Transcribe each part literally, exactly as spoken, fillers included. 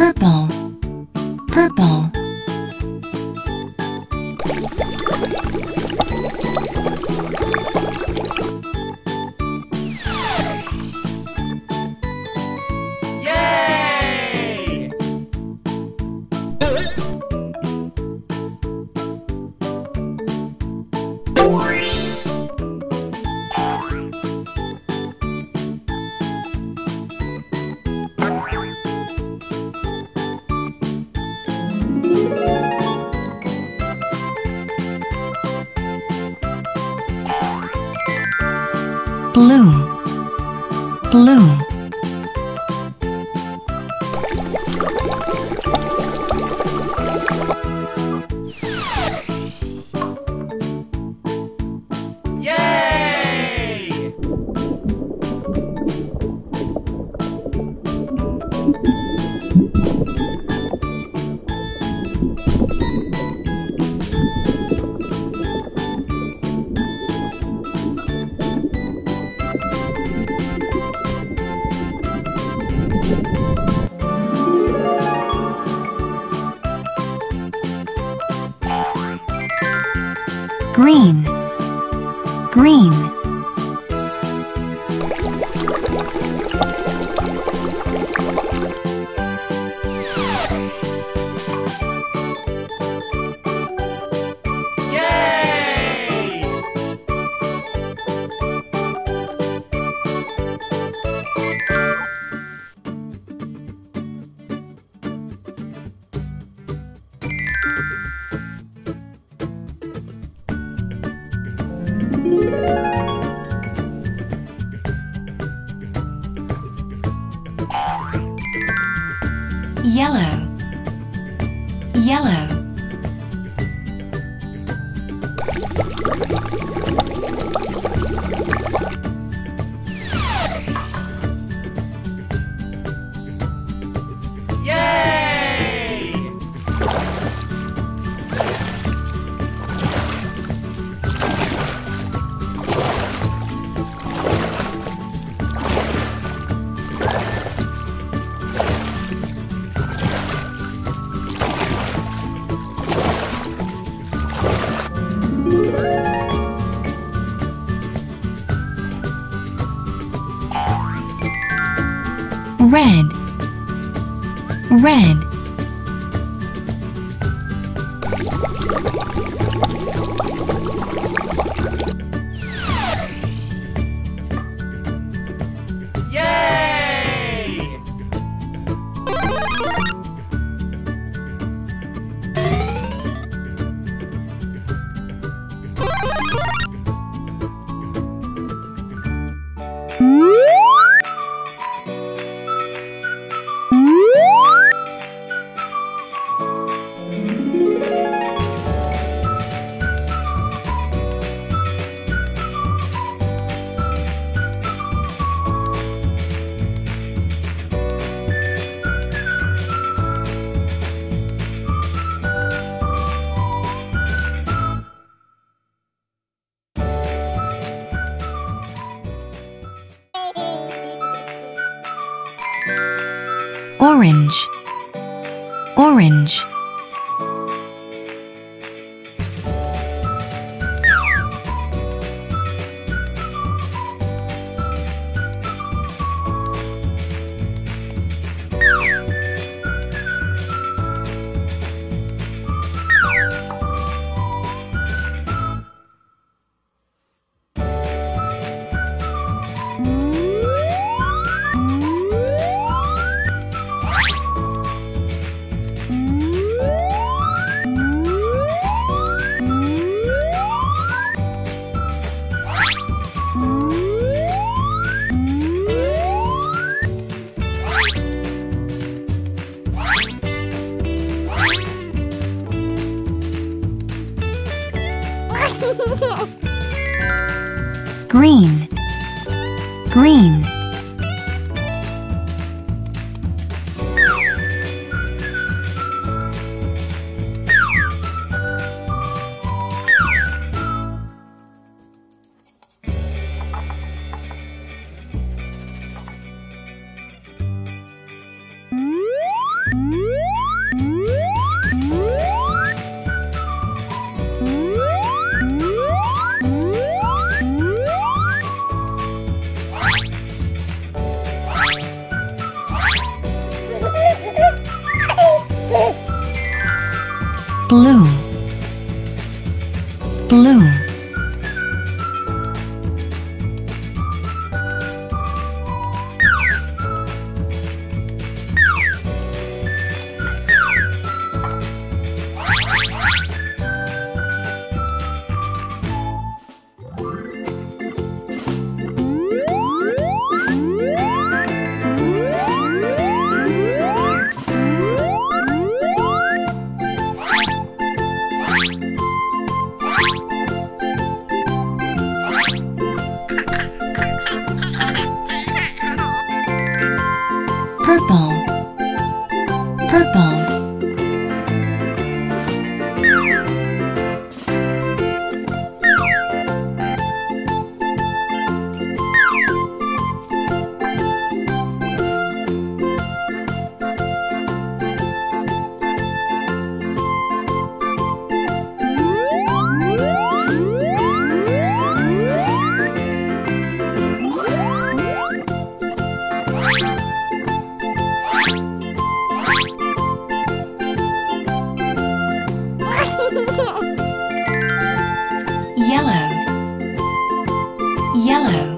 purple, purple, yay! Blue, blue, yay! Green, green, yay! Yellow, yellow, yay! Red, red, yay! Orange, orange, blue, blue, purple, purple, yellow, yellow,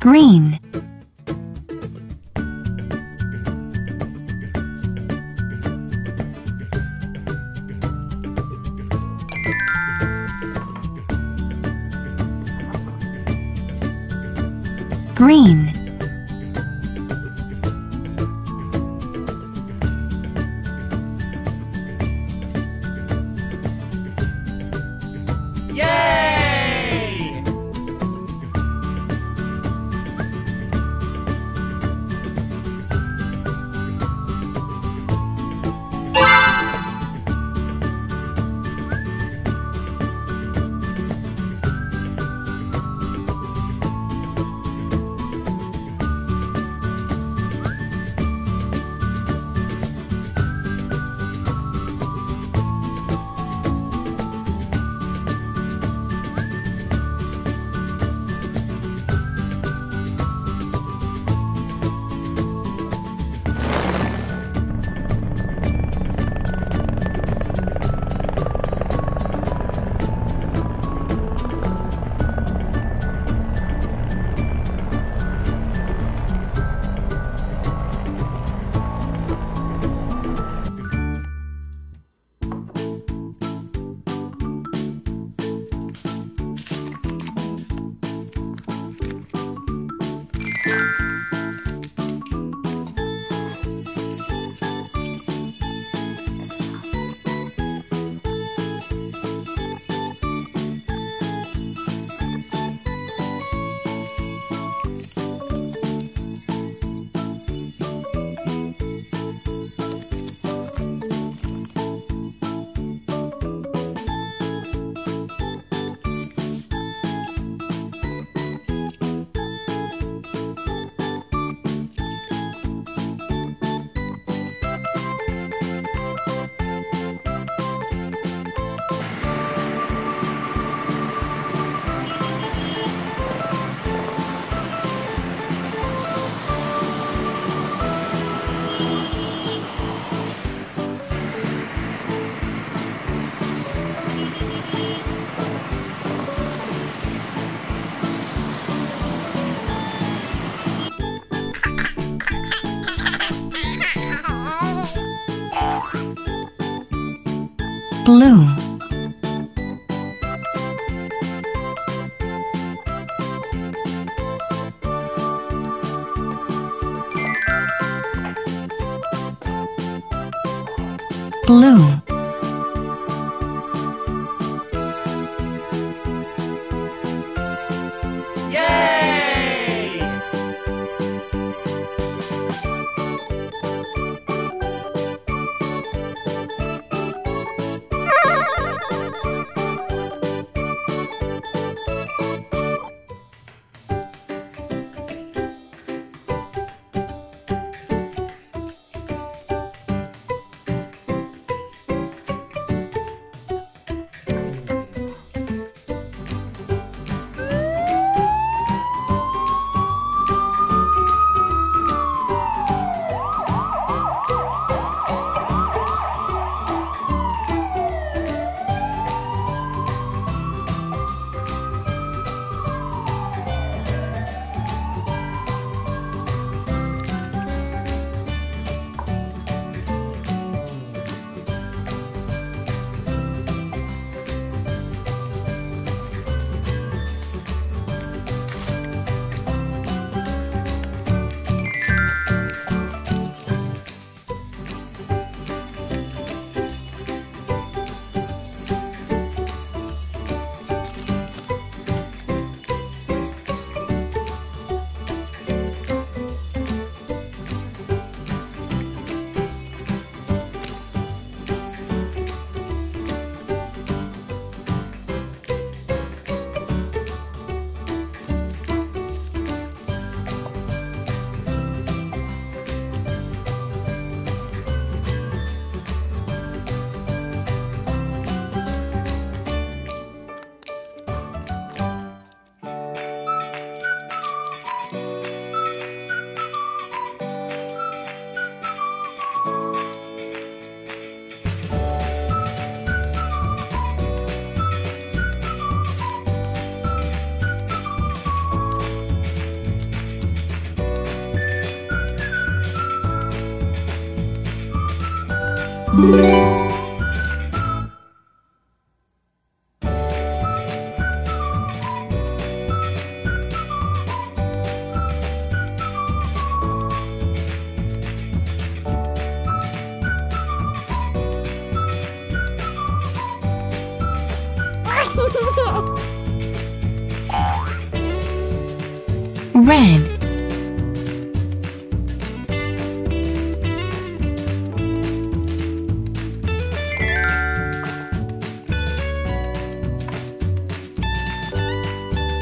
green, green, yay! blue, blue, yay! Bye.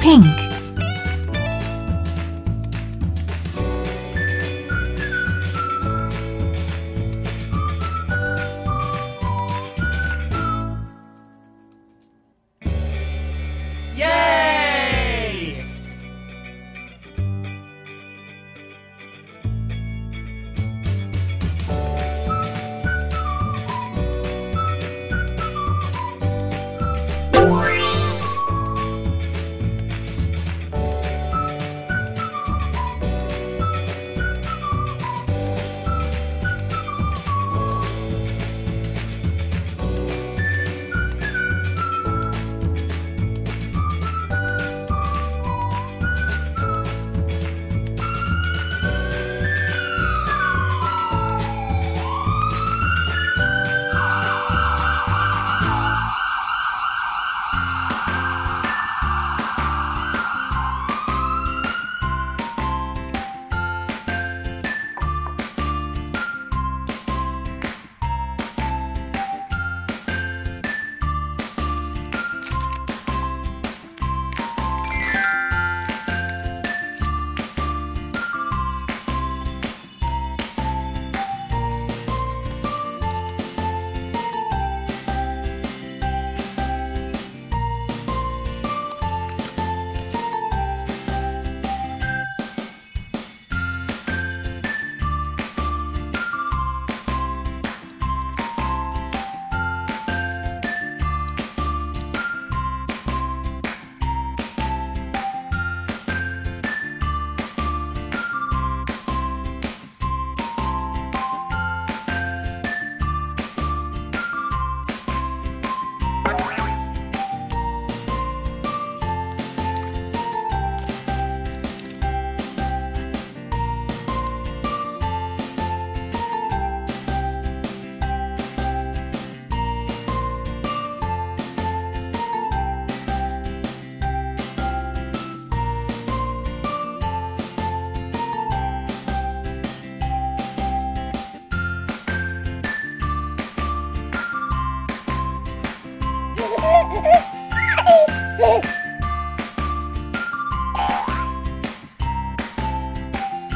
Pink, yay!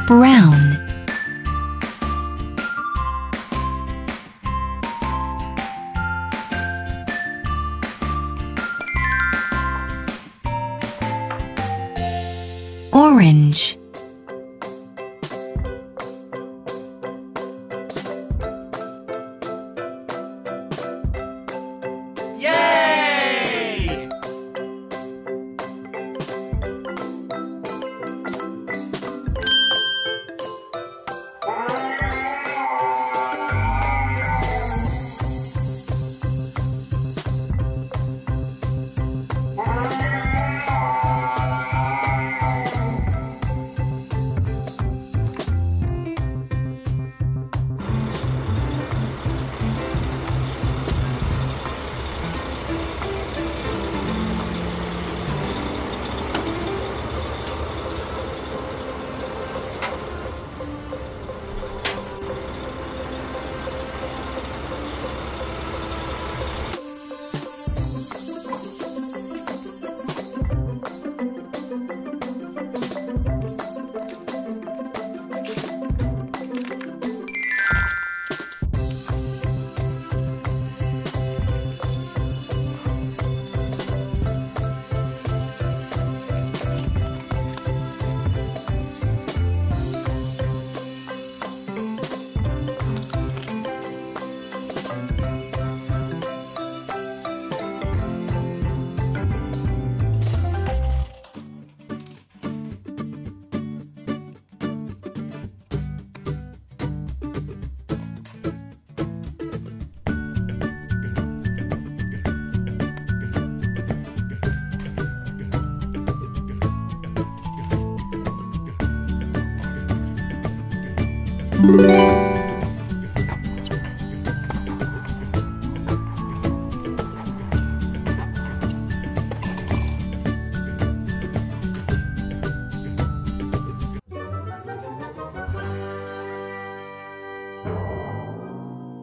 Brown, orange,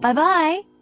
bye-bye.